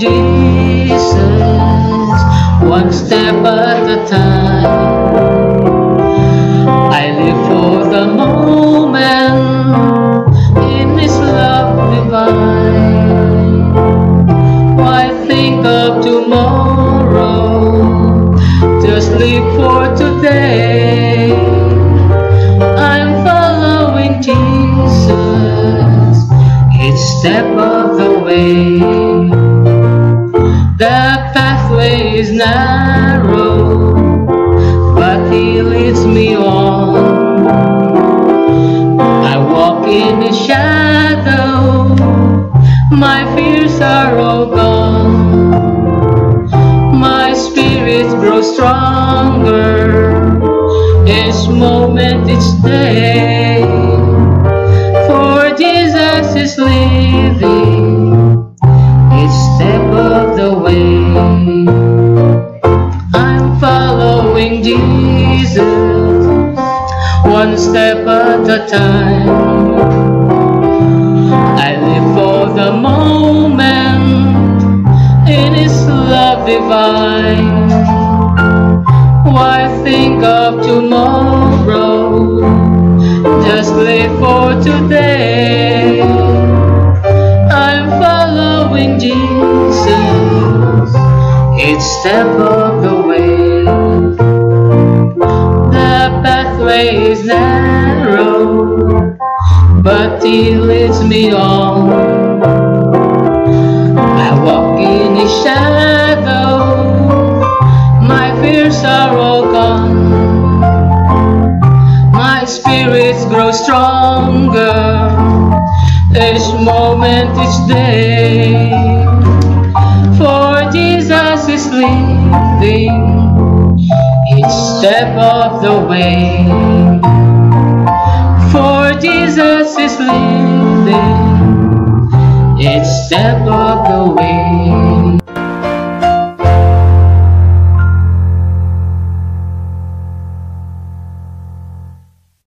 following Jesus, one step at a time. I live for the moment in His love divine. Why think of tomorrow? Just live for today. I'm following Jesus, each step of the way. The pathway is narrow, but He leads me on. I walk in His shadow, my fears are all gone. My spirit grows stronger each moment, each day. For Jesus is living each step of the way. I'm following Jesus, one step at a time. I live for the moment in His love divine. Why think of tomorrow? Just live for today. I'm following Jesus, each step of the way. The pathway is narrow, but He leads me on. I walk in His shadow, my fears are all gone. My spirits grow stronger each moment, each day. For Jesus is leading each step of the way. For Jesus is leading each step of the way.